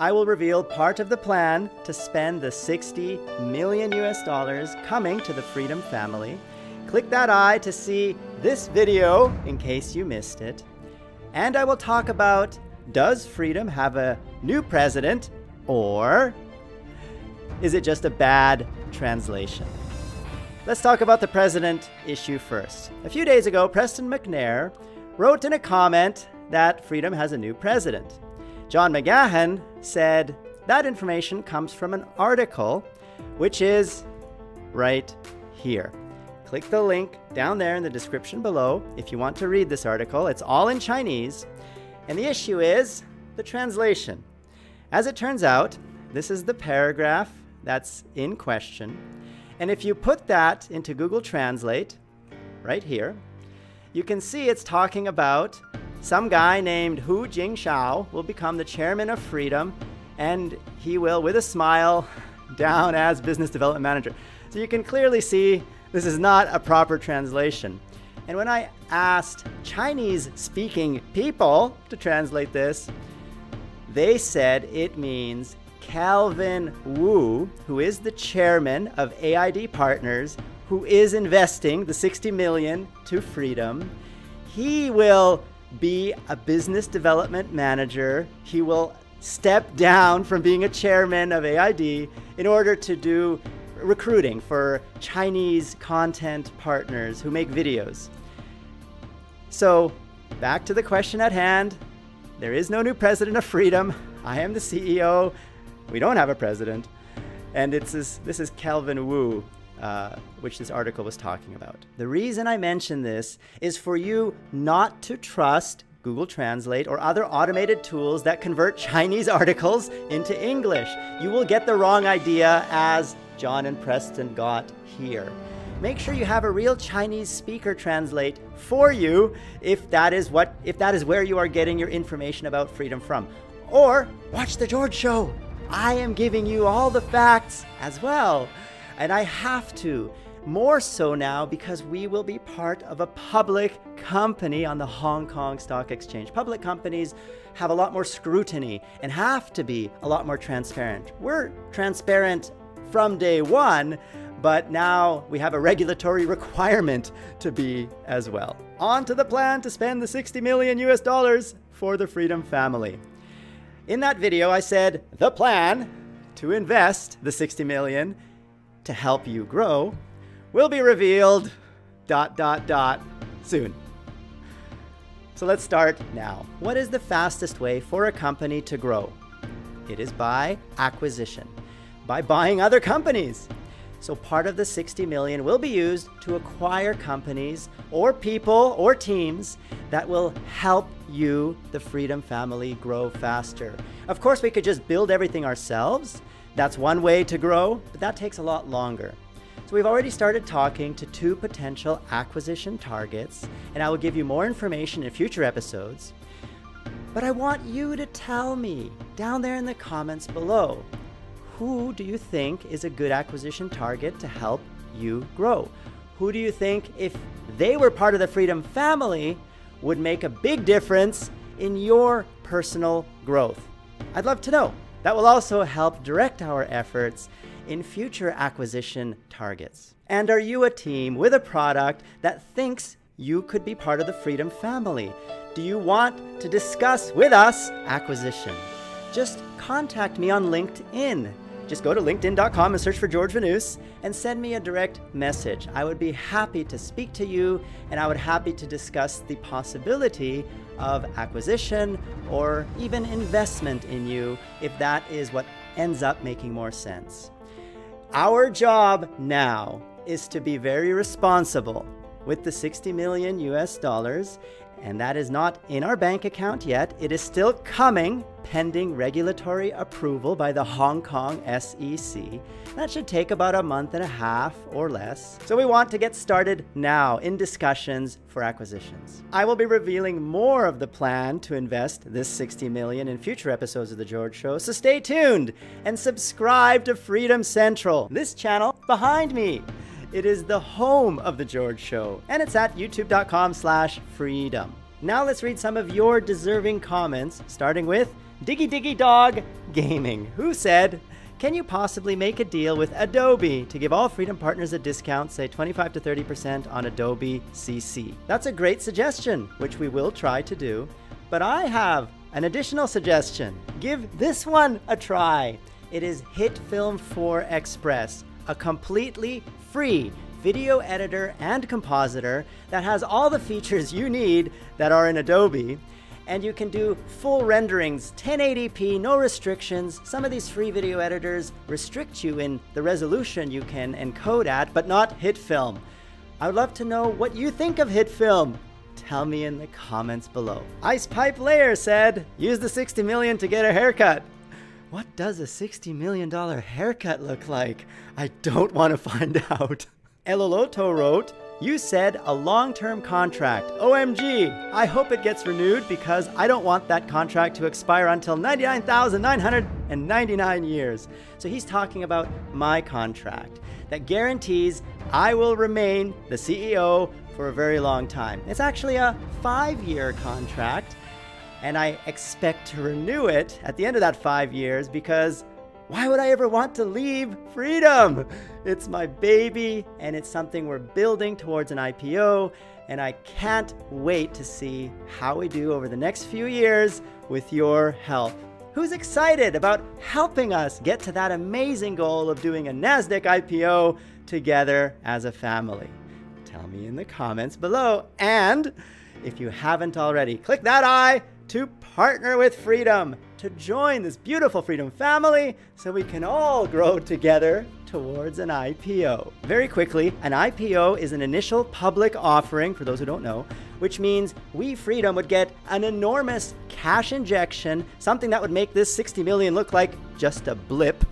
I will reveal part of the plan to spend the $60 million coming to the Freedom family. Click that eye to see this video in case you missed it. And I will talk about, does Freedom have a new president, or is it just a bad translation? Let's talk about the president issue first. A few days ago, Preston McNair wrote in a comment that Freedom has a new president. John McGahan said that information comes from an article, which is right here. Click the link down there in the description below if you want to read this article. It's all in Chinese, and the issue is the translation. As it turns out, this is the paragraph that's in question, and if you put that into Google Translate, right here, you can see it's talking about some guy named Hu Jingxiao will become the chairman of Freedom, and he will, with a smile, down as business development manager. So you can clearly see this is not a proper translation. And when I asked Chinese-speaking people to translate this, they said it means Calvin Wu, who is the chairman of AID Partners, who is investing the $60 million to Freedom. He will be a business development manager. He will step down from being a chairman of AID in order to do recruiting for Chinese content partners who make videos. So back to the question at hand. There is no new president of Freedom. I am the CEO. We don't have a president. And it's this is Calvin Wu, which this article was talking about. The reason I mention this is for you not to trust Google Translate or other automated tools that convert Chinese articles into English. You will get the wrong idea, as John and Preston got here. Make sure you have a real Chinese speaker translate for you if that is where you are getting your information about Freedom from. Or watch The George Show. I am giving you all the facts as well. And I have to, more so now, because we will be part of a public company on the Hong Kong Stock Exchange. Public companies have a lot more scrutiny and have to be a lot more transparent. We're transparent from day one, but now we have a regulatory requirement to be as well. On to the plan to spend the $60 million for the Freedom family. In that video, I said the plan to invest the $60 million to help you grow will be revealed ... soon. So let's start now. What is the fastest way for a company to grow? It is by acquisition, by buying other companies. So part of the $60 million will be used to acquire companies or people or teams that will help you, the Freedom family, grow faster. Of course, we could just build everything ourselves. That's one way to grow, but that takes a lot longer. So we've already started talking to two potential acquisition targets, and I will give you more information in future episodes. But I want you to tell me down there in the comments below, who do you think is a good acquisition target to help you grow? Who do you think, if they were part of the Freedom family, would make a big difference in your personal growth? I'd love to know. That will also help direct our efforts in future acquisition targets. And are you a team with a product that thinks you could be part of the Freedom family? Do you want to discuss with us acquisition? Just contact me on LinkedIn. Just go to linkedin.com and search for George Vanous and send me a direct message. I would be happy to speak to you, and I would be happy to discuss the possibility of acquisition or even investment in you if that is what ends up making more sense. Our job now is to be very responsible with the $60 million, and that is not in our bank account yet. It is still coming, pending regulatory approval by the Hong Kong SEC. That should take about a month and a half or less. So we want to get started now in discussions for acquisitions. I will be revealing more of the plan to invest this $60 million in future episodes of The George Show, so stay tuned and subscribe to Freedom Central, this channel behind me. It is the home of The George Show, and it's at youtube.com/freedom. Now let's read some of your deserving comments, starting with Diggy Diggy Dog Gaming, who said, can you possibly make a deal with Adobe to give all Freedom Partners a discount, say 25 to 30% on Adobe CC? That's a great suggestion, which we will try to do. But I have an additional suggestion. Give this one a try. It is HitFilm 4 Express, a completely free video editor and compositor that has all the features you need that are in Adobe. And you can do full renderings, 1080p, no restrictions. Some of these free video editors restrict you in the resolution you can encode at, but not HitFilm. I would love to know what you think of HitFilm. Tell me in the comments below. IcePipeLayer said, use the 60 million to get a haircut. What does a $60 million haircut look like? I don't want to find out. Eloloto wrote, you said a long-term contract. OMG, I hope it gets renewed because I don't want that contract to expire until 99,999 years. So he's talking about my contract that guarantees I will remain the CEO for a very long time. It's actually a 5-year contract, and I expect to renew it at the end of that 5 years because why would I ever want to leave Freedom? It's my baby, and it's something we're building towards an IPO, and I can't wait to see how we do over the next few years with your help. Who's excited about helping us get to that amazing goal of doing a NASDAQ IPO together as a family? Tell me in the comments below, and if you haven't already, click that I to partner with Freedom, to join this beautiful Freedom family so we can all grow together towards an IPO. Very quickly, an IPO is an initial public offering, for those who don't know, which means we, Freedom, would get an enormous cash injection, something that would make this 60 million look like just a blip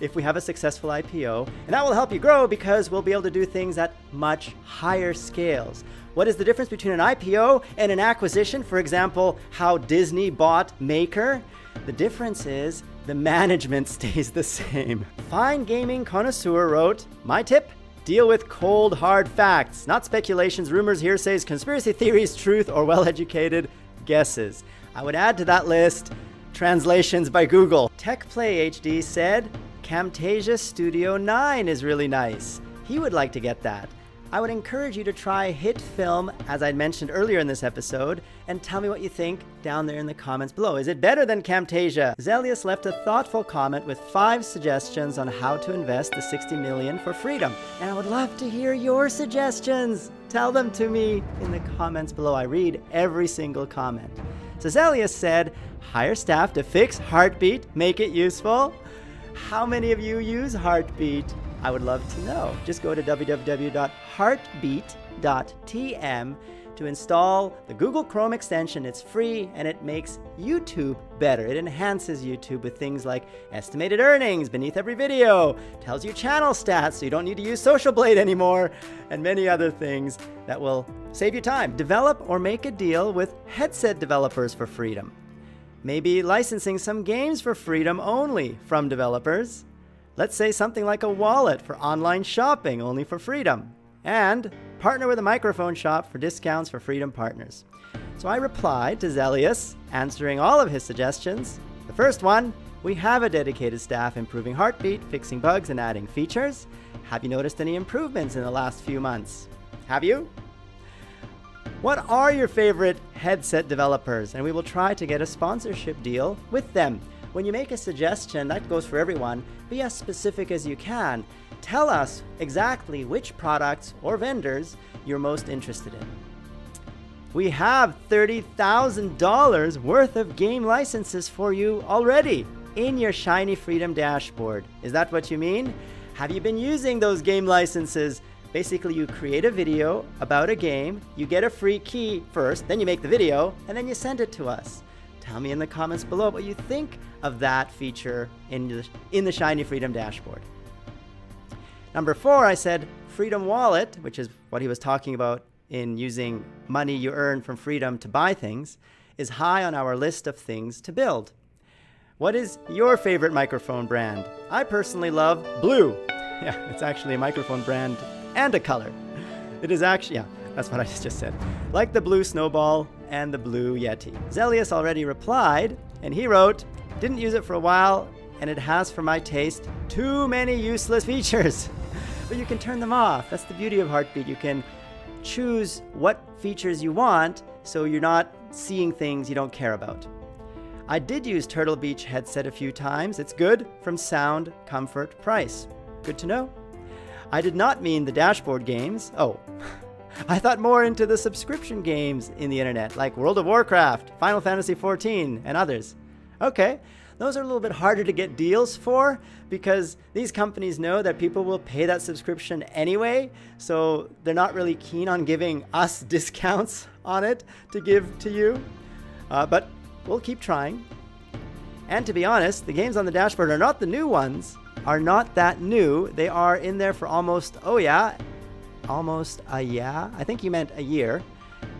if we have a successful IPO. And that will help you grow because we'll be able to do things at much higher scales. What is the difference between an IPO and an acquisition? For example, how Disney bought Maker? The difference is the management stays the same. Fine Gaming Connoisseur wrote, my tip, deal with cold, hard facts, not speculations, rumors, hearsays, conspiracy theories, truth, or well-educated guesses. I would add to that list translations by Google. TechPlayHD said, Camtasia Studio 9 is really nice. He would like to get that. I would encourage you to try HitFilm, as I mentioned earlier in this episode, and tell me what you think down there in the comments below. Is it better than Camtasia? Zelius left a thoughtful comment with 5 suggestions on how to invest the 60 million for Freedom. And I would love to hear your suggestions. Tell them to me in the comments below. I read every single comment. So Zelius said, hire staff to fix Heartbeat, make it useful. How many of you use Heartbeat? I would love to know. Just go to www.heartbeat.tm to install the Google Chrome extension. It's free and it makes YouTube better. It enhances YouTube with things like estimated earnings beneath every video, tells you channel stats so you don't need to use Social Blade anymore, and many other things that will save you time. Develop or make a deal with headset developers for Freedom. Maybe licensing some games for Freedom only from developers. Let's say something like a wallet for online shopping only for Freedom. And partner with a microphone shop for discounts for Freedom Partners. So I replied to Zelius, answering all of his suggestions. The first one, we have a dedicated staff improving Heartbeat, fixing bugs and adding features. Have you noticed any improvements in the last few months? Have you? What are your favorite headset developers? And we will try to get a sponsorship deal with them. When you make a suggestion, that goes for everyone, be as specific as you can. Tell us exactly which products or vendors you're most interested in. We have $30,000 worth of game licenses for you already in your Shiny Freedom Dashboard. Is that what you mean? Have you been using those game licenses? Basically, you create a video about a game, you get a free key first, then you make the video, and then you send it to us. Tell me in the comments below what you think of that feature in the Shiny Freedom Dashboard. Number 4, I said Freedom Wallet, which is what he was talking about in using money you earn from Freedom to buy things, is high on our list of things to build. What is your favorite microphone brand? I personally love Blue. Yeah, it's actually a microphone brand and a color. It is actually, yeah, that's what I just said. Like the Blue Snowball and the Blue Yeti. Zelius already replied, and he wrote, Didn't use it for a while, and it has, for my taste, too many useless features. But you can turn them off. That's the beauty of Heartbeat. You can choose what features you want, so you're not seeing things you don't care about. I did use Turtle Beach headset a few times. It's good from sound, comfort, price. Good to know. I did not mean the dashboard games. Oh, I thought more into the subscription games in the internet, like World of Warcraft, Final Fantasy 14, and others. Okay, those are a little bit harder to get deals for because these companies know that people will pay that subscription anyway, so they're not really keen on giving us discounts on it to give to you. But we'll keep trying. And to be honest, the games on the dashboard are not the new ones, are not that new. They are in there for almost, oh yeah, almost a yeah. I think you meant a year.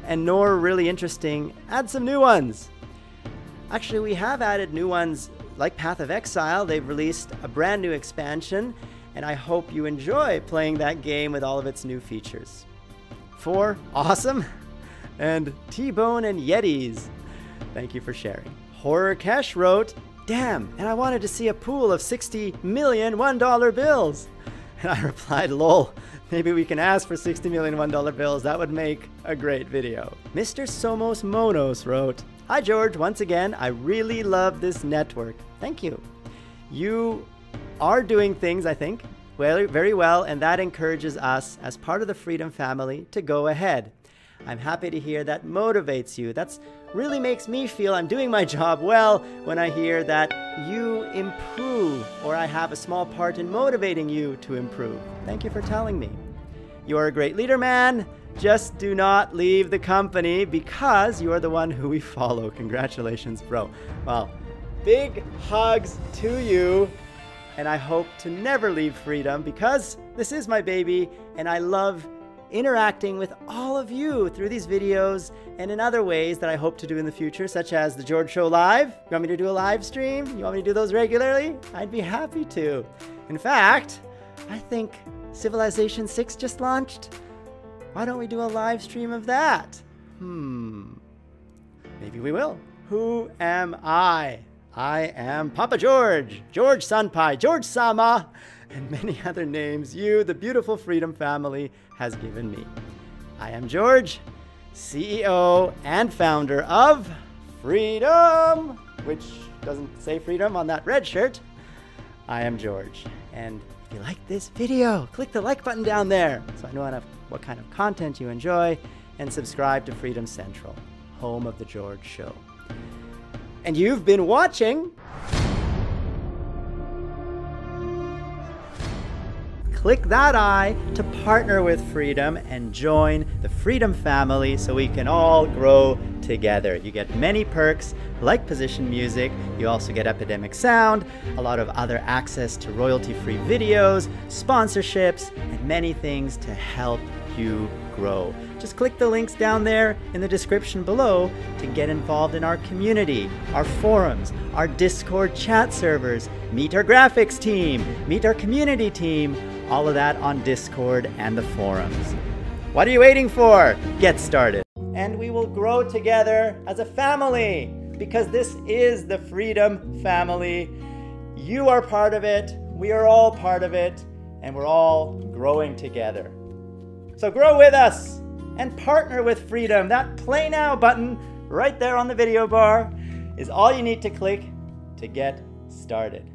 And nor really interesting. Add some new ones. Actually, we have added new ones like Path of Exile. They've released a brand new expansion, and I hope you enjoy playing that game with all of its new features. 4, awesome. And T-Bone and Yetis. Thank you for sharing. Horror Cash wrote, damn, and I wanted to see a pool of 60 million $1 bills. And I replied, lol, maybe we can ask for 60 million $1 bills. That would make a great video. Mr. Somos Monos wrote, hi George, once again, I really love this network. Thank you. You are doing things, I think, very well, and that encourages us as part of the Freedom family to go ahead. I'm happy to hear that motivates you. That's really makes me feel I'm doing my job well when I hear that you improve, or I have a small part in motivating you to improve. Thank you for telling me. You are a great leader, man. Just do not leave the company because you are the one who we follow. Congratulations, bro. Well, big hugs to you. And I hope to never leave Freedom because this is my baby and I love interacting with all of you through these videos and in other ways that I hope to do in the future, such as The George Show Live. You want me to do a live stream? You want me to do those regularly? I'd be happy to. In fact, I think Civilization 6 just launched. Why don't we do a live stream of that? Maybe we will. Who am I? I am Papa George, George Sunpie, George Sama, and many other names you, the beautiful Freedom family, has given me. I am George, CEO and founder of Freedom, which doesn't say Freedom on that red shirt. I am George. And if you like this video, click the like button down there so I know what kind of content you enjoy, and subscribe to Freedom Central, home of The George Show. And you've been watching. Click that I to partner with Freedom and join the Freedom family so we can all grow together. You get many perks like position music. You also get Epidemic Sound, a lot of other access to royalty-free videos, sponsorships, and many things to help you grow. Just click the links down there in the description below to get involved in our community, our forums, our Discord chat servers, meet our graphics team, meet our community team, all of that on Discord and the forums. What are you waiting for? Get started. And we will grow together as a family because this is the Freedom family. You are part of it, we are all part of it, and we're all growing together. So grow with us and partner with Freedom. That Play Now button right there on the video bar is all you need to click to get started.